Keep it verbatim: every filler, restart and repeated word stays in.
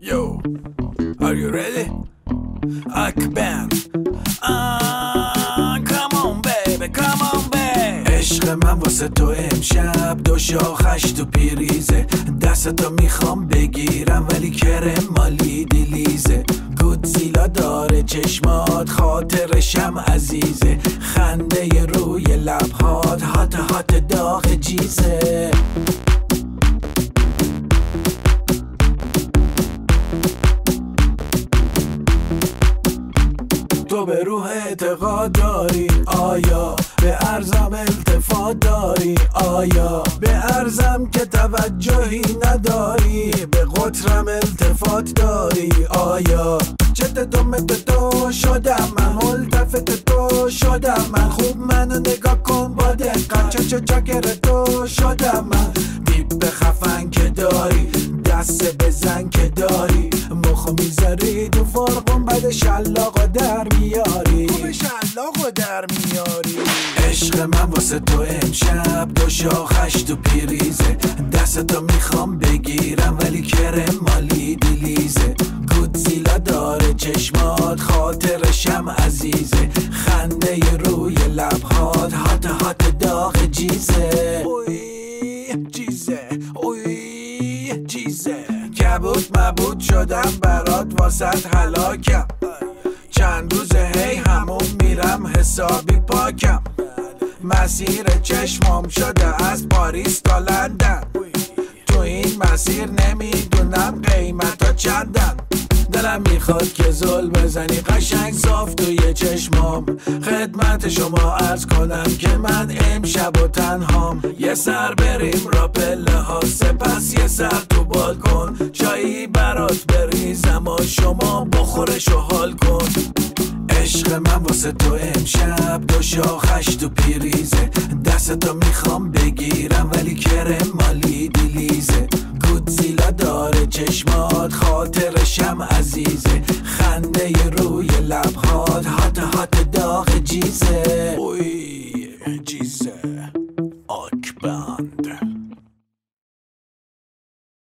Yo, are you ready? AKBAND. Ah, come on baby, come on baby. عشق من واسه تو امشب دو شاخش تو پریزه، دستتو میخوام بگیرم ولی کرم مالیدی لیزه. گودزیلا داره چشمات، خاطرشم عزیزه، خنده روی لبهات، هات هات داغ جیزه. تو به روح اعتقاد داری؟ آیا به ارزم التفات داری؟ آیا به ارزم که توجهی نداری؟ به قطرم التفات داری؟ آیا چت تو مت تو شدم من، التفت تو شدم من، خوب منو نگاه کن با دقت، چا چا چاکر تو شدم من. دیپ خفن که داری، دست بزن که داری، مخو میذاری تو فرقون بعد شلاقو در میاری، خوب شلاقو در میاری. عشق من واسه تو امشب دو شاخش تو پریزه، دستتو میخوام بگیرم ولی کرم مالی دیلیزه. گودزیلا داره چشمات، خاطرشم عزیزه، خنده روی لبهات، هات هات داغ جیزه. اوی جیزه، اوی جیزه، کبود مبود شدم برات واسط هلاکم، چند روزه هی همون میرم حسابی پاکم، مسیر چشمام شده از پاریس تا لندن، تو این مسیر نمیدونم قیمتا چندن. دلم میخواد که زل بزنی قشنگ صاف توی چشمام، خدمت شما عرض کنم که من امشب و تنهام، یه سر بریم را پله ها، سپس یه سر تو بالکن، چایی برات بریزم و شما بخورش و حال کن. عشق من واسه تو امشب دو شاخش تو پریزه، دستتو میخوام بگیرم ولی کرم مالی دیلیزه. گودزیلا داره چشمات، خاطرشم عزیزه، خنده روی لبهات، هات هات داغ جیزه.